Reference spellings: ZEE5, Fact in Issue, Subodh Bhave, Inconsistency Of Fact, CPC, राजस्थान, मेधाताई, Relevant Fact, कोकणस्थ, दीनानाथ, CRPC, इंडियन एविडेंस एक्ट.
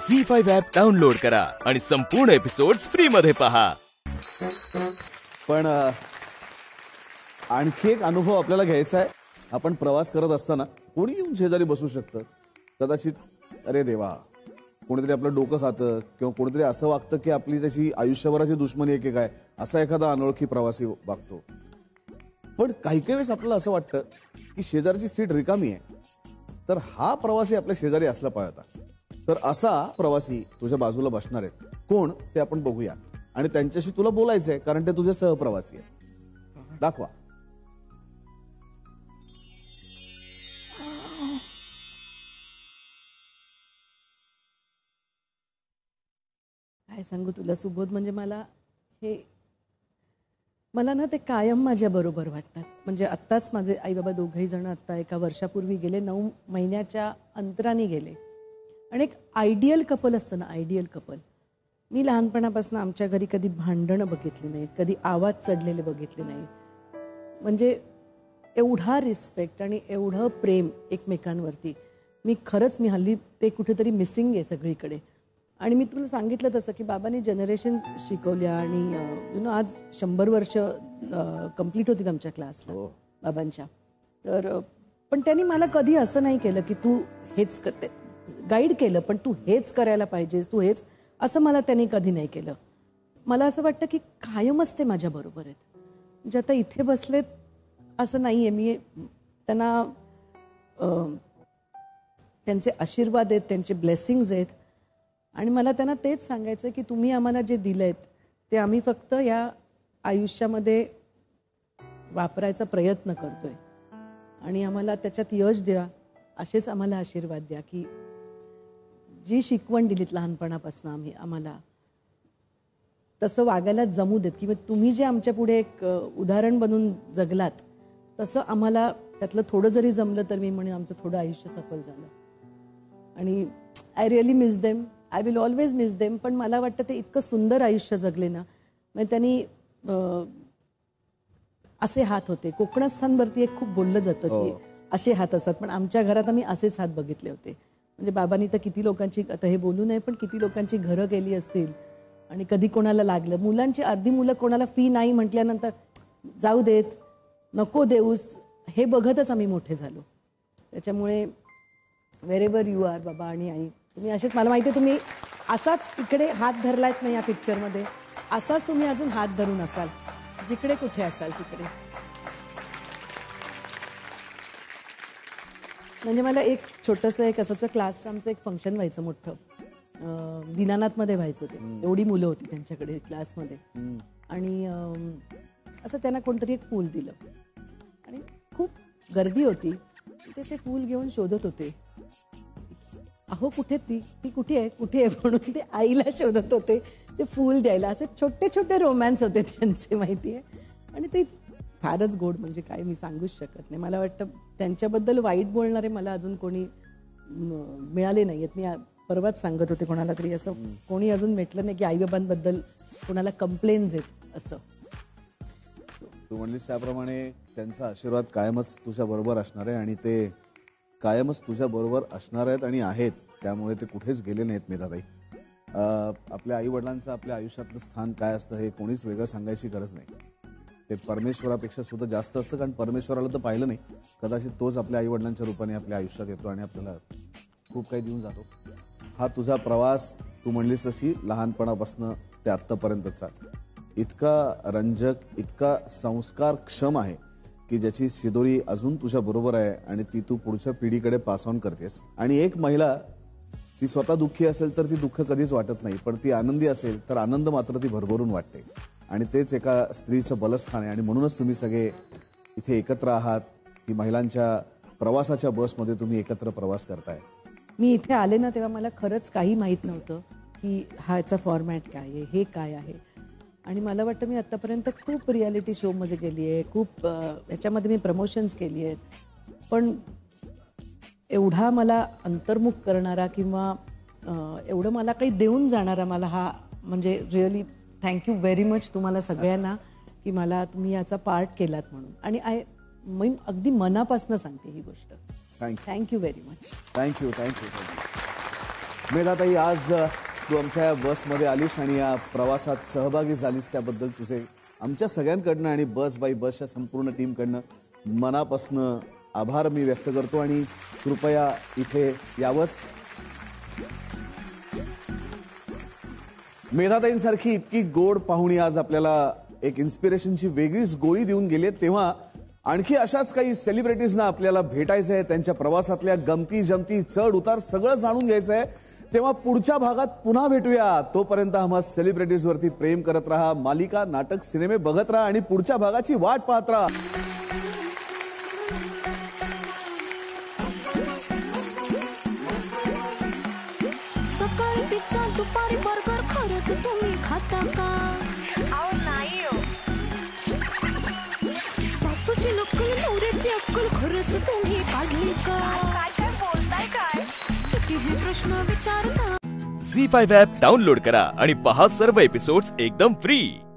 ZEE5 app download करा आणि संपूर्ण एपिसोड्स फ्री मध्ये पहा। पण आणखी एक अनुभव आपल्याला घ्यायचा आहे। आपण प्रवास करत असताना कोणी येऊन शेजारी बसू शकतं। कदाचित अरे देवा, कोणीतरी आपलं डोकं खातं किंवा कोणीतरी असं वागतं की आपली त्याची आयुष्यभराची दुश्मनी एक काय, असा एखादा अनोळखी प्रवासी वागतो। पण काही काही वेळेस आपल्याला असं वाटतं की शेजारची सीट रिकामी आहे, तर हा प्रवासी आपल्या शेजारी असला पाहिजे। तर असा प्रवासी तुझ्या बाजूला बसणार आहे, कोण ते आपण बघूया आणि त्यांच्याशी तुला बोलायचंय कारण ते तुझे सहप्रवासी आहेत। दाखवा। काय सांगू तुला सुबोध, म्हणजे मला ना ते कायम माझ्या बरोबर वाटतात। म्हणजे आत्ताच माझे आई बाबा दोघेही जण आत्ता एका वर्षापूर्वी गेले, 9 महिन्याच्या अंतराने गेले। आणि एक आयडियल कपल असतं ना, आयडियल कपल। मी लहानपणापासून आमच्या घरी कधी भांडणं बघितली नाहीत, कधी आवाज चढलेले बघितले नाही। म्हणजे एवढा रिस्पेक्ट आणि एवढं प्रेम एकमेकांवरती। मी हल्ली ते कुठेतरी मिसिंग आहे सगळीकडे। आणि मी तुला सांगितलं तसं की बाबांनी जनरेशन शिकवल्या आणि यु नो आज 100 वर्ष कंप्लीट होतील आमच्या क्लासला बाबांच्या। तर पण त्यांनी मला कधी असं नाही केलं की तू हेच करते, गाईड केलं पण तू हेच करायला पाहिजेस, तू हेच, असं मला त्यांनी कधी नाही केलं। मला असं वाटतं की कायमच ते माझ्या बरोबर आहेत। जे आता इथे बसलेत असं नाही आहे, मी त्यांना त्यांचे आशीर्वाद आहेत, त्यांचे ब्लेसिंग्ज आहेत। आणि मला त्यांना तेच सांगायचं की तुम्ही आम्हाला जे दिलेत ते आम्ही फक्त या आयुष्यामध्ये वापरायचा प्रयत्न करतोय आणि आम्हाला त्याच्यात यश द्या, असेच आम्हाला आशीर्वाद द्या। की जी शिकवण दिलीत लहानपणापासून आम्ही, आम्हाला तसं वागायला जमू देत। की तुम्ही जे आमच्या पुढे एक उदाहरण बनून जगलात, तसं आम्हाला त्यातलं थोडं जरी जमलं तर मी म्हणेन आमचं थोडं आयुष्य सफल झालं। आणि I really miss them, I will always miss them. पण मला वाटतं ते इतकं सुंदर आयुष्य जगले ना। मग त्यांनी असे हात होते, कोकणस्थानवरती एक खूप बोललं जातं की असे हात असतात, पण आमच्या घरात आम्ही असेच हात बघितले होते। म्हणजे बाबांनी तर किती लोकांची, आता हे बोलू नये पण किती लोकांची घरं गेली असतील आणि कधी कोणाला लागलं, मुलांची अर्धी मुलं कोणाला फी नाही म्हटल्यानंतर जाऊ देत, नको देऊस, हे बघतच आम्ही मोठे झालो। त्याच्यामुळे wherever you are बाबा आणि आई, तुम्ही असेच, मला माहिती आहे तुम्ही असाच इकडे हात धरलायत ना या पिक्चरमध्ये, असाच तुम्ही अजून हात धरून असाल जिकडे कुठे असाल तिकडे। म्हणजे मला एक छोटंसं एक असंच क्लासचं आमचं एक फंक्शन व्हायचं मोठं, दीनानाथमध्ये व्हायचं ते। एवढी मुलं होती त्यांच्याकडे क्लासमध्ये। आणि असं त्यांना कोणतरी एक फूल दिलं आणि खूप गर्दी होती, तसे फूल घेऊन शोधत होते, अहो कुठे ती कुठे आहे कुठे आहे म्हणून ते आईला शोधत होते ते फूल द्यायला। असे छोटे छोटे रोमॅन्स होते त्यांचे, माहिती आहे। आणि ते फारच गोड, म्हणजे काय मी सांगूच शकत नाही। मला वाटतं त्यांच्याबद्दल वाईट बोलणारे मला अजून कोणी मिळाले नाही आहेत। मी परवाच सांगत होते कोणाला तरी, असं कोणी अजून भेटलं नाही की आईबाबांबद्दल कोणाला कंप्लेन्स आहेत असं। तू म्हणलीस त्याप्रमाणे त्यांचा आशीर्वाद कायमच तुझ्या बरोबर असणार आहे आणि ते कायमच तुझ्या बरोबर असणार आहेत आणि आहेत, त्यामुळे ते कुठेच गेले नाहीत। मेधाताई, आपल्या आई वडिलांचं आपल्या आयुष्यातलं स्थान काय असतं हे कोणीच वेगळं सांगायची गरज नाही। ते परमेश्वरापेक्षा सुद्धा जास्त असतं, कारण परमेश्वराला तर पाहिलं नाही, कदाचित तोच आपल्या आई वडिलांच्या रूपाने आपल्या आयुष्यात येतो आणि आपल्याला खूप काही देऊन जातो। हा तुझा प्रवास तू म्हणलीस तशी लहानपणापासून ते आत्तापर्यंतचा इतका रंजक, इतका संस्कारक्षम आहे की ज्याची शिदोरी अजून तुझ्या बरोबर आहे आणि ती तू पुढच्या पिढीकडे पास ऑन करतेस। आणि एक महिला ती स्वतः दुःखी असेल तर ती दुःख कधीच वाटत नाही, पण ती आनंदी असेल तर आनंद मात्र ती भरभरून वाटते आणि तेच एका स्त्रीचं बलस्थान आहे। आणि म्हणूनच तुम्ही सगळे इथे एकत्र आहात, की महिलांच्या प्रवासाच्या बसमध्ये तुम्ही एकत्र प्रवास करताय। मी इथे आले ना तेव्हा मला खरंच काही माहीत नव्हतं की ह्याचा फॉर्मॅट काय आहे, हे काय आहे। आणि मला वाटतं मी आत्तापर्यंत खूप रिॲलिटी शोमध्ये गेली आहे, खूप ह्याच्यामध्ये मी प्रमोशन्स केली आहेत, पण एवढा मला अंतर्मुख करणारा किंवा एवढं मला काही देऊन जाणारा मला हा, म्हणजे रिअली थँक्यू व्हेरी मच तुम्हाला सगळ्यांना की मला तुम्ही याचा पार्ट केलात म्हणून। आणि मी अगदी मनापासून सांगते ही गोष्ट, thank you very much. Thank you thank you मेधाताई, आज तू आमच्या बसमध्ये आलीस आणि या प्रवासात सहभागी झालीस त्याबद्दल तुझे आमच्या सगळ्यांकडनं आणि बस बाय बसच्या संपूर्ण टीमकडनं मनापासून आभार मी व्यक्त करतो आणि कृपया इथे यावस. मेधाताईंसारखी इतकी गोड पाहुणी आज आपल्याला एक इन्स्पिरेशनची वेगळीच गोळी देऊन गेली, तेव्हा आणखी अशाच काही सेलिब्रिटीजना आपल्याला भेटायचं आहे, त्यांच्या प्रवासातल्या गमती जमती चढ उतार सगळं जाणून घ्यायचं आहे. तेव्हा पुढच्या भागात पुन्हा भेटूया. तोपर्यंत आम्हा सेलिब्रिटीजवरती प्रेम करत राहा, मालिका नाटक सिनेमे बघत राहा आणि पुढच्या भागाची वाट पाहत राहा. दुपारी बर्गर खरच तुम्ही खाता का? अहो नाही हो. सासूची नक्कल नवऱ्याची अक्कल खरच तुम्ही पाडली का? काय बोलताय काय? किती हे प्रश्न विचारता. ZEE5 ॲप डाउनलोड करा आणि पहा सर्व एपिसोड्स एकदम फ्री.